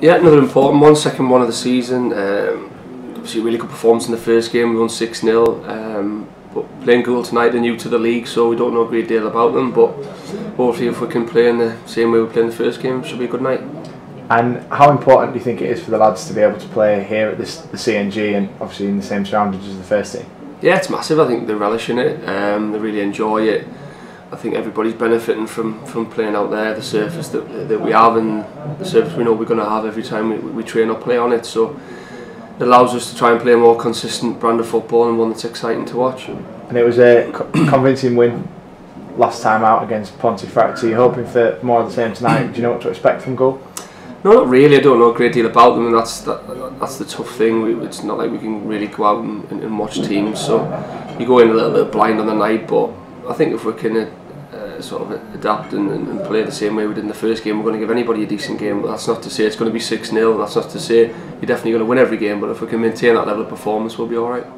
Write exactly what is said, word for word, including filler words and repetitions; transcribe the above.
Yeah, another important one, second one of the season. Um, obviously a really good performance in the first game, we won six nil, um, but playing Goole tonight, they're new to the league, so we don't know a great deal about them, but hopefully if we can play in the same way we played in the first game, it should be a good night. And how important do you think it is for the lads to be able to play here at this, the C N G and obviously in the same surroundings as the first team? Yeah, it's massive. I think they're relishing it, um, they really enjoy it. I think everybody's benefiting from, from playing out there, the surface that, that we have and the surface we know we're going to have every time we, we train or play on it. So it allows us to try and play a more consistent brand of football and one that's exciting to watch. And it was a convincing win last time out against Pontefract. So you're hoping for more of the same tonight. Do you know what to expect from Goole? No, not really. I don't know a great deal about them, and that's that, that's the tough thing. We, it's not like we can really go out and, and, and watch teams. So you go in a little bit blind on the night, but I think if we can uh, sort of adapt and, and play the same way we did in the first game, we're going to give anybody a decent game. But that's not to say it's going to be six nil, that's not to say you're definitely going to win every game, but if we can maintain that level of performance, we'll be alright.